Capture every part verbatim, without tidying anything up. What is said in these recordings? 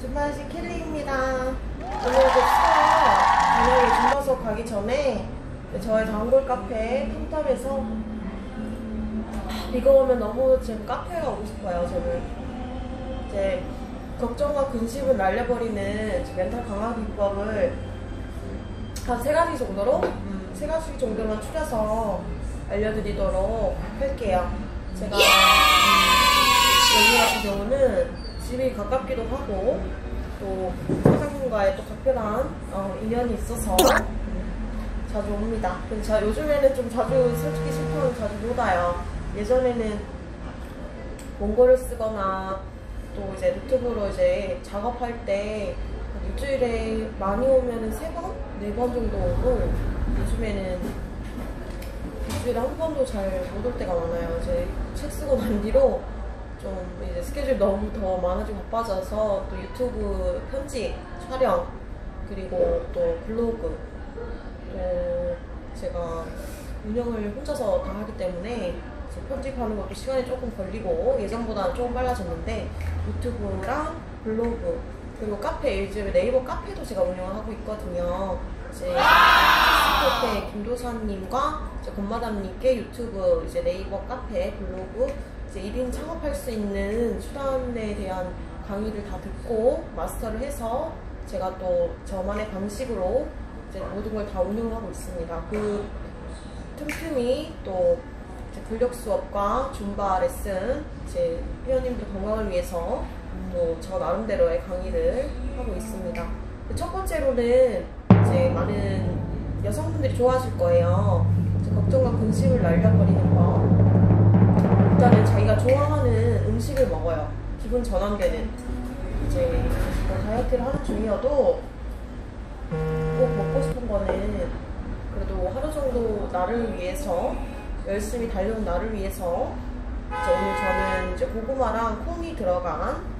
주파수 켈리입니다. 오늘 그 수요일 주파수 가기 전에 저의 단골 카페 탐탐에서 비가 오면 너무 지금 카페에 가고 싶어요. 저는 이제 걱정과 근심을 날려버리는 멘탈 강화 비법을 한 세 가지 정도로 음, 세 가지 정도만 추려서 알려드리도록 할게요. 제가 여기 같은 경우는 집이 가깝기도 하고 또 사장님과의 또 각별한 어, 인연이 있어서 음, 자주 옵니다. 근데 자, 요즘에는 좀 자주 솔직히 실패는 자주 못 와요. 예전에는 원고를 쓰거나 또 이제 노트북으로 이제 작업할 때 일주일에 많이 오면은 세 번, 네 번 정도 오고 요즘에는 일주일에 한 번도 잘 못 올 때가 많아요. 이제 책 쓰고 난 뒤로. 좀 이제 스케줄이 너무 더 많아지고 바빠져서 또 유튜브 편집, 촬영, 그리고 또 블로그 또 제가 운영을 혼자서 다 하기 때문에 편집하는 것도 시간이 조금 걸리고 예전보다 조금 빨라졌는데 유튜브랑 블로그 그리고 카페, 요즘 네이버 카페도 제가 운영을 하고 있거든요. 이제 카페 김도사님과 이제 곰마담님께 유튜브, 이제 네이버 카페, 블로그 이제 일 인 창업할 수 있는 수단에 대한 강의를 다 듣고 마스터를 해서 제가 또 저만의 방식으로 이제 모든 걸 다 운영하고 있습니다. 그 틈틈이 또 이제 근력 수업과 줌바 레슨, 이제 회원님들 건강을 위해서 또 저 나름대로의 강의를 하고 있습니다. 첫 번째로는 이제 많은 여성분들이 좋아하실 거예요. 이제 걱정과 근심을 날려버리는 거. 일단은 자기가 좋아하는 음식을 먹어요. 기분 전환되는. 이제 다이어트를 하는 중이어도 꼭 먹고 싶은 거는 그래도 하루 정도 나를 위해서 열심히 달려온 나를 위해서 이제 오늘 저는 이제 고구마랑 콩이 들어간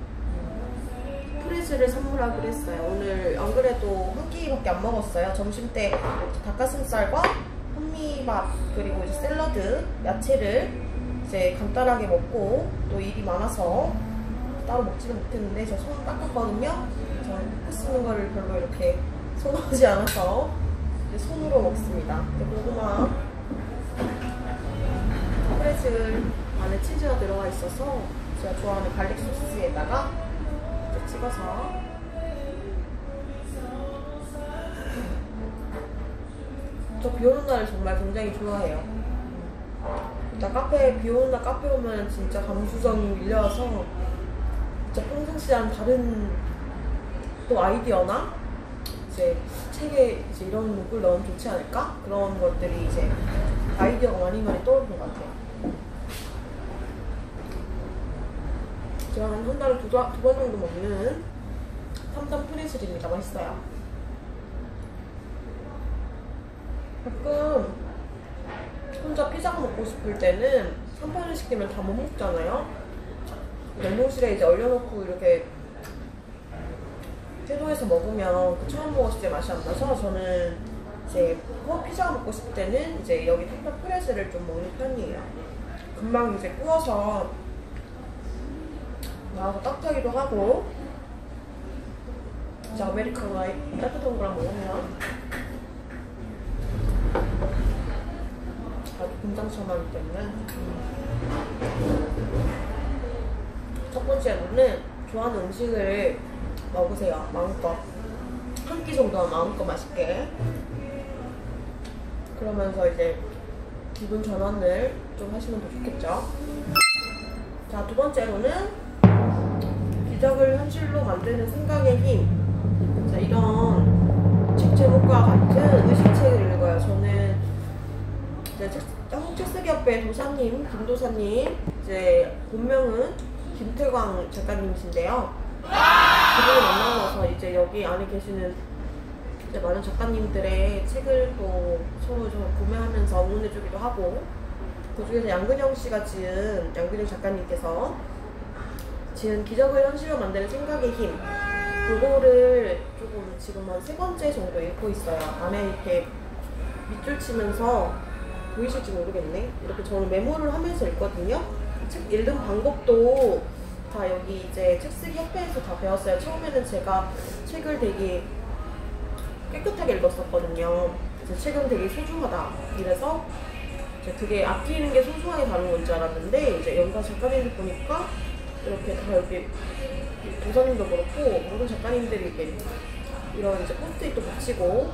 프레즈를 선물하기로 했어요. 오늘 안 그래도 한 끼밖에 안 먹었어요. 점심 때 닭가슴살과 현미밥 그리고 이제 샐러드, 야채를 이제 간단하게 먹고 또 일이 많아서 따로 먹지는 못했는데 저 손 닦았거든요. 저는 코코 쓰는 거를 별로 이렇게 선호하지 않아서 이제 손으로 먹습니다. 고구마 프레즐 안에 치즈가 들어가 있어서 제가 좋아하는 갈릭 소스에다가 이제 찍어서 저 비 오는 날을 정말 굉장히 좋아해요. 나 카페 비오는 날 카페 오면 진짜 감수성이 밀려와서 진짜 평상시랑 다른 또 아이디어나 이제 책에 이제 이런 문구를 넣으면 좋지 않을까? 그런 것들이 이제 아이디어가 많이 많이 떠오르는 것 같아요. 제가 한 한 달에 두 번 정도 먹는 탐탐 프레즐입니다. 맛있어요. 가끔 혼자 피자가 먹고 싶을 때는 한 판을 시키면 다 못 먹잖아요. 냉동실에 이제 얼려놓고 이렇게 해동해서 먹으면 그 처음 먹었을 때 맛이 안 나서 저는 이제 꼭 피자가 먹고 싶을 때는 이제 여기 탐탐 프레즐를 좀 먹는 편이에요. 금방 이제 구워서 나와서 따뜻하기도 하고 이제 아메리카노 따뜻한 거랑 먹으면 아주 금상첨화이기 때문에 첫 번째로는 좋아하는 음식을 먹으세요. 마음껏 한 끼 정도만 마음껏 맛있게 그러면서 이제 기분 전환을 좀 하시면 더 좋겠죠. 자, 두 번째로는 기적을 현실로 만드는 생각의 힘. 자, 이런 책 제목과 같은 의식책을 읽어요. 저는 이제 한국책쓰기협회 도사님, 김도사님, 이제 본명은 김태광 작가님이신데요. 그분을 만나서 이제 여기 안에 계시는 이제 많은 작가님들의 책을 또 서로 좀 구매하면서 응원해주기도 하고 그 중에서 양근영 씨가 지은, 양근영 작가님께서 지은 기적을 현실로 만드는 생각의 힘, 그거를 조금 지금 한 세 번째 정도 읽고 있어요. 안에 이렇게 밑줄 치면서 보이실지 모르겠네. 이렇게 저는 메모를 하면서 읽거든요. 책 읽는 방법도 다 여기 이제 책쓰기 협회에서 다 배웠어요. 처음에는 제가 책을 되게 깨끗하게 읽었었거든요. 그래서 책은 되게 소중하다 이래서 그게 아끼는 게 소중하게 다른 건 줄 알았는데, 이제 연가 작가님들 보니까 이렇게 다 여기 도사님도 그렇고 모든 작가님들이 이렇게 이런 이제 포스트잇도 붙이고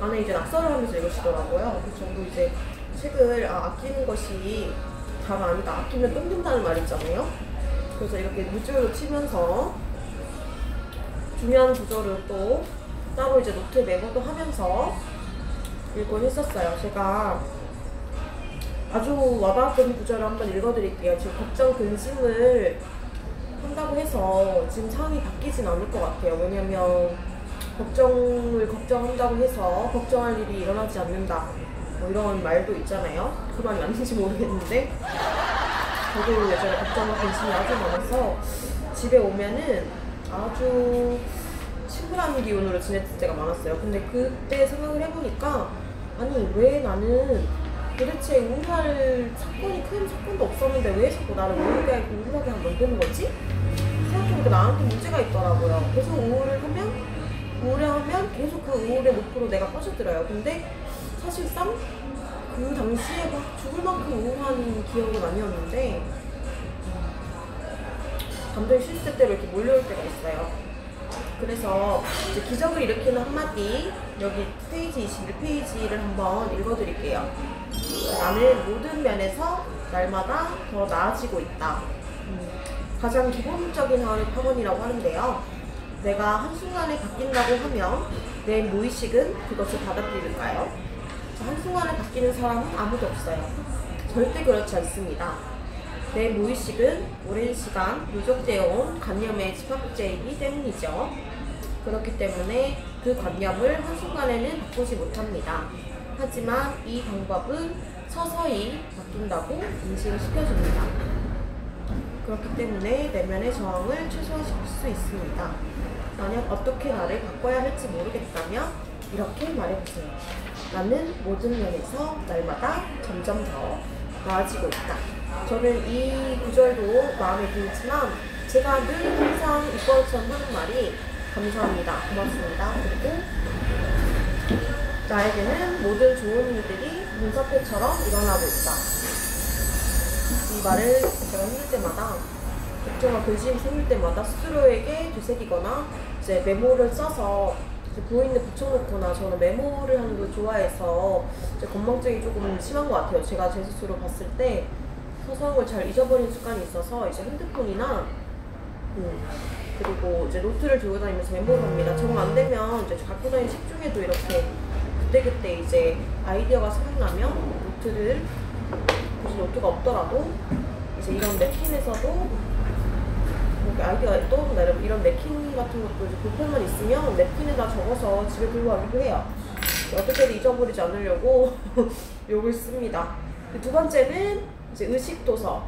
안에 이제 낙서를 하면서 읽으시더라고요. 그 정도 이제 책을 아, 아끼는 것이 다가 아니다, 아끼면 똥 든다는 말 있잖아요. 그래서 이렇게 무줄로 치면서 중요한 구절을 또 따로 이제 노트 메모도 하면서 읽곤 했었어요. 제가 아주 와닿았던 구절을 한번 읽어드릴게요. 지금 걱정 근심을 한다고 해서 지금 상황이 바뀌진 않을 것 같아요. 왜냐면 걱정을 걱정한다고 해서 걱정할 일이 일어나지 않는다, 뭐 이런 말도 있잖아요. 그 말이 맞는지 모르겠는데, 저도 예전에 걱정과 근심이 아주 많아서 집에 오면은 아주 침울한 기운으로 지냈을 때가 많았어요. 근데 그때 생각을 해보니까, 아니 왜 나는 도대체 우울할 사건이 큰 사건도 없었는데 왜 자꾸 나를 우울하게 하고 우울하게 하면 안 되는 거지? 생각해보니까 나한테 문제가 있더라고요. 계속 우울을 하면 우울해 하면 계속 그 우울의 높으로 내가 빠져들어요. 근데 사실상 그 당시에 막 죽을 만큼 우울한 기억은 아니었는데 감정이 실수 때로 이렇게 몰려올 때가 있어요. 그래서 이제 기적을 일으키는 한마디, 여기 페이지 이십일 페이지를 한번 읽어드릴게요. 나는 모든 면에서 날마다 더 나아지고 있다. 음, 가장 기본적인 하루의 파문이라고 하는데요. 내가 한순간에 바뀐다고 하면 내 무의식은 그것을 받아들일까요? 한순간에 바뀌는 사람은 아무도 없어요. 절대 그렇지 않습니다. 내 무의식은 오랜 시간 누적되어온 관념의 집합체이기 때문이죠. 그렇기 때문에 그 관념을 한순간에는 바꾸지 못합니다. 하지만 이 방법은 서서히 바뀐다고 인식을 시켜줍니다. 그렇기 때문에 내면의 저항을 최소화시킬 수 있습니다. 만약 어떻게 나를 바꿔야 할지 모르겠다면 이렇게 말해보세요. 나는 모든 면에서 날마다 점점 더 나아지고 있다. 저는 이 구절도 마음에 들지만 제가 늘 항상 이것처럼 하는 말이 감사합니다, 고맙습니다, 그리고 나에게는 모든 좋은 일들이 눈사태처럼 일어나고 있다. 이 말을 제가 힘들 때마다, 걱정과 근심이 생길 때마다 스스로에게 되새기거나 이제 메모를 써서 이제 보이는 데 붙여놓거나, 저는 메모를 하는 걸 좋아해서 이제 건망증이 조금 심한 것 같아요. 제가 제 스스로 봤을 때 소소한 걸 잘 잊어버리는 습관이 있어서 이제 핸드폰이나 음, 그리고 이제 노트를 들고 다니면서 메모를 합니다. 정 안 되면 이제 갖고 다니는 책 중에도 이렇게 그때그때 이제 아이디어가 생각나면 노트를, 굳이 노트가 없더라도 이제 이런 냅킨에서도 이렇게 아이디어가 떠오르나, 이런 냅킨 같은 것도 이제 볼펜만 있으면 냅킨에다 적어서 집에 들고 가기도 해요. 어떻게든 잊어버리지 않으려고 욕을 씁니다. 두 번째는 이제 의식도서,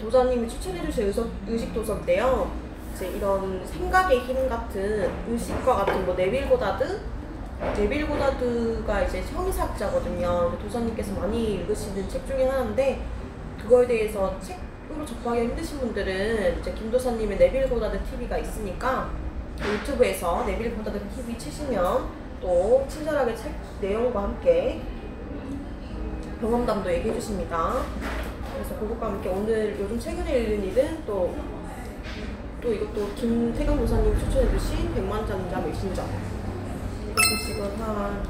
도사님이 추천해주신 의식도서인데요. 이제 이런 생각의 힘 같은 의식과 같은 뭐 네빌고다드, 네빌고다드가 이제 형이사학자거든요. 도사님께서 많이 읽으시는 책 중에 하나인데, 그거에 대해서 책으로 접하기 힘드신 분들은 이제 김도사님의 네빌고다드티비가 있으니까 유튜브에서 네빌고다드티비 치시면 또 친절하게 책 내용과 함께 경험담도 얘기해 주십니다. 그래서 그것과 함께 오늘 요즘 최근에 읽는 일은 또, 또 이것도 김태광 도사님 추천해 주신 백만장자 메신저. 이것도 지금 한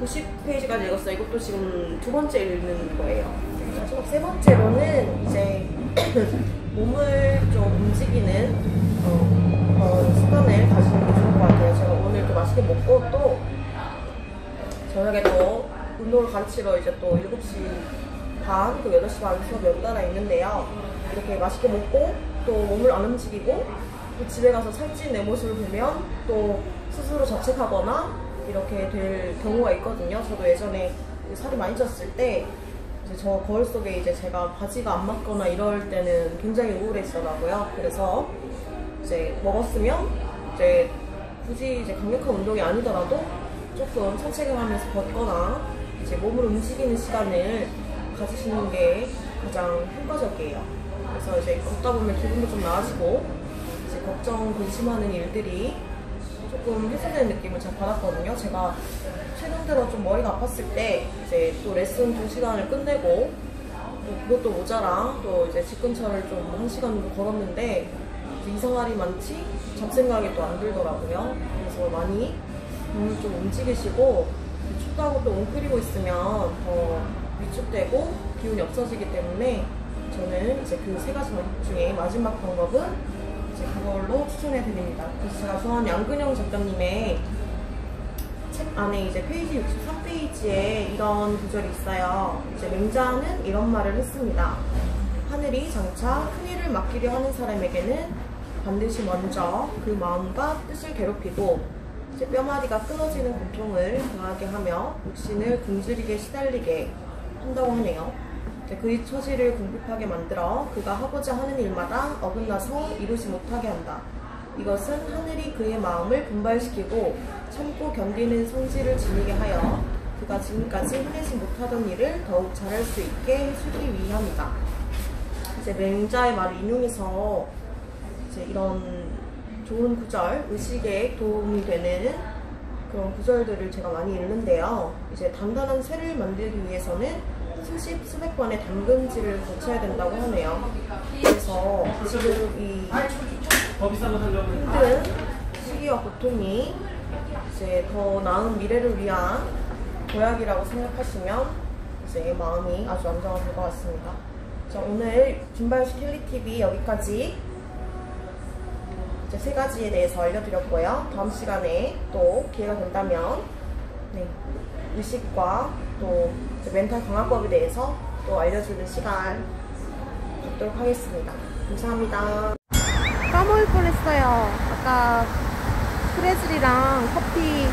구십 페이지까지 읽었어요. 이것도 지금 두 번째 읽는 거예요. 마지막 세 번째로는 이제 몸을 좀 움직이는 어, 어, 습관을 가지는 게 좋을 것 같아요. 제가 오늘 또 맛있게 먹고 또 저녁에 또 운동을 가르치러 이제 또 일곱 시 반, 또 여덟 시 반 수업이 연달아 있는데요. 이렇게 맛있게 먹고 또 몸을 안 움직이고 또 집에 가서 살찐 내 모습을 보면 또 스스로 자책하거나 이렇게 될 경우가 있거든요. 저도 예전에 살이 많이 쪘을 때 이제 저 거울 속에 이제 제가 바지가 안 맞거나 이럴 때는 굉장히 우울했더라고요. 그래서 이제 먹었으면 이제 굳이 이제 강력한 운동이 아니더라도 조금 산책을 하면서 걷거나 이제 몸을 움직이는 시간을 가지시는 게 가장 효과적이에요. 그래서 이제 걷다 보면 기분도 좀 나아지고 이제 걱정, 근심하는 일들이 조금 해소되는 느낌을 제가 받았거든요. 제가 최근 들어 좀 머리가 아팠을 때 이제 또 레슨 두 시간을 끝내고 또 그것도 모자라 또 이제 집 근처를 좀 한 시간 정도 걸었는데 이상할이 많지 잡생각이 또 안 들더라고요. 그래서 많이 몸을 좀 움직이시고 춥다고 또 웅크리고 있으면 더 위축되고 기운이 없어지기 때문에 저는 이제 그 세 가지 방법 중에 마지막 방법은 이제 그걸로 추천해 드립니다. 그래서 제가 좋아하는 양근영 작가님의 책 안에 이제 페이지 육십삼 페이지에 이런 구절이 있어요. 이제 맹자는 이런 말을 했습니다. 하늘이 장차 큰일을 맡기려 하는 사람에게는 반드시 먼저 그 마음과 뜻을 괴롭히고 이제 뼈마디가 끊어지는 고통을 당하게 하며 육신을 굶주리게 시달리게 한다고 하네요. 이제 그의 처지를 궁핍하게 만들어 그가 하고자 하는 일마다 어긋나서 이루지 못하게 한다. 이것은 하늘이 그의 마음을 분발시키고 참고 견디는 성질을 지니게 하여 그가 지금까지 해내지 못하던 일을 더욱 잘할 수 있게 해주기 위함이다. 이제 맹자의 말을 인용해서 이제 이런 좋은 구절, 의식에 도움이 되는 그런 구절들을 제가 많이 읽는데요. 이제 단단한 쇠를 만들기 위해서는 수십, 수백 번의 담금질을 거쳐야 된다고 하네요. 그래서 지금 이 힘든 시기와 고통이 이제 더 나은 미래를 위한 도약이라고 생각하시면 이제 마음이 아주 안정화될 것 같습니다. 자, 오늘 김바유식 힐리티비 여기까지 이제 세 가지에 대해서 알려드렸고요. 다음 시간에 또 기회가 된다면 네, 의식과 또 멘탈 강화법에 대해서 또 알려주는 시간 갖도록 하겠습니다. 감사합니다. 까먹을 뻔했어요. 아까 프레즐이랑 커피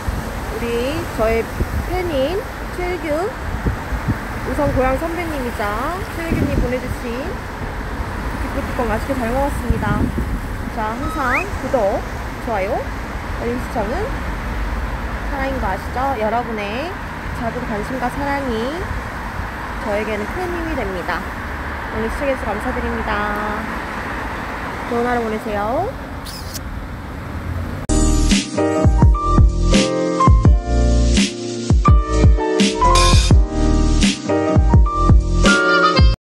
우리 저의 팬인 최혜균 우선 고향 선배님이자 최혜균이 보내주신 기프티콘 맛있게 잘 먹었습니다. 자, 항상 구독, 좋아요, 알림 시청은 사랑인 거 아시죠? 여러분의 작은 관심과 사랑이 저에게는 큰 힘이 됩니다. 오늘 시청해주셔서 감사드립니다. 좋은 하루 보내세요.